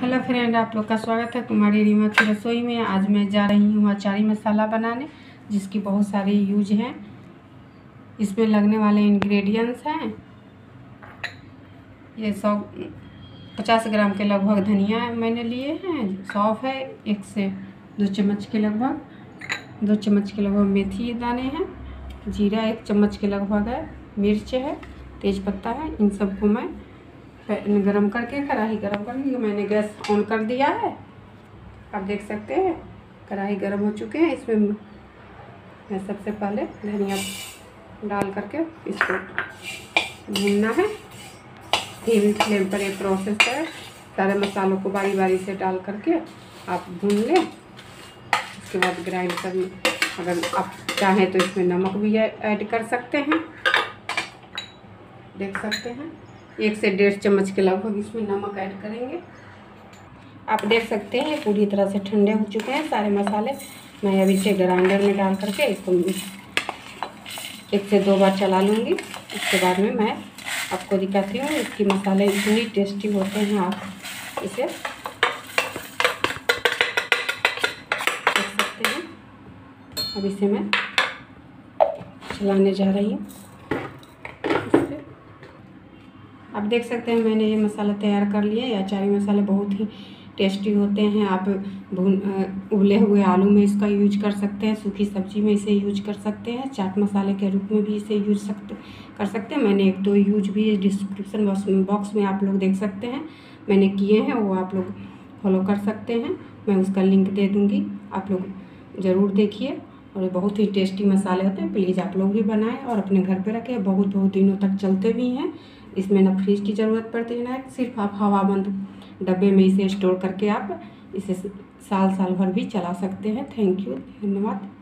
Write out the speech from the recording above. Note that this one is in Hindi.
हेलो फ्रेंड, आप लोग का स्वागत है तुम्हारी रीमा की रसोई में। आज मैं जा रही हूँ अचारी मसाला बनाने, जिसकी बहुत सारे यूज हैं। इसमें लगने वाले इंग्रेडिएंट्स हैं ये 150 ग्राम के लगभग धनिया मैंने लिए हैं, सौंफ है 1 से 2 चम्मच के लगभग, 2 चम्मच के लगभग मेथी दाने हैं, जीरा 1 चम्मच के लगभग है, मिर्च है, तेज़पत्ता है। इन सबको मैं गरम करके, कढ़ाई गरम करके मैंने गैस ऑन कर दिया है। आप देख सकते हैं कढ़ाई गरम हो चुके हैं। इसमें मैं सबसे पहले धनिया डाल करके इसको भूनना है। धीमी फ्लेम पर ये प्रोसेस है। सारे मसालों को बारी बारी से डाल करके आप भून लें। उसके बाद ग्राइंड कर लें। अगर आप चाहें तो इसमें नमक भी ऐड कर सकते हैं। देख सकते हैं 1 से 1.5 चम्मच के लगभग इसमें नमक ऐड करेंगे। आप देख सकते हैं पूरी तरह से ठंडे हो चुके हैं सारे मसाले। मैं अभी से ग्राइंडर में डाल करके इसको 1 से 2 बार चला लूँगी। उसके बाद में मैं आपको दिखाती हूँ इसकी मसाले इतनी टेस्टी होते हैं। आप इसे देख सकते हैं। अब इसे मैं चलाने जा रही हूँ। आप देख सकते हैं मैंने ये मसाला तैयार कर लिया है। अचारी मसाले बहुत ही टेस्टी होते हैं। आप उबले हुए आलू में इसका यूज कर सकते हैं, सूखी सब्जी में इसे यूज कर सकते हैं, चाट मसाले के रूप में भी इसे यूज कर सकते हैं। मैंने 1-2 यूज भी डिस्क्रिप्शन बॉक्स में आप लोग देख सकते हैं, मैंने किए हैं, वो आप लोग फॉलो कर सकते हैं। मैं उसका लिंक दे दूँगी, आप लोग ज़रूर देखिए। और बहुत ही टेस्टी मसाले होते हैं। प्लीज़ आप लोग भी बनाएं और अपने घर पे रखें। बहुत दिनों तक चलते भी हैं। इसमें ना फ्रिज की ज़रूरत पड़ती है ना, सिर्फ आप हवाबंद डब्बे में इसे स्टोर करके आप इसे साल भर भी चला सकते हैं। थैंक यू, धन्यवाद।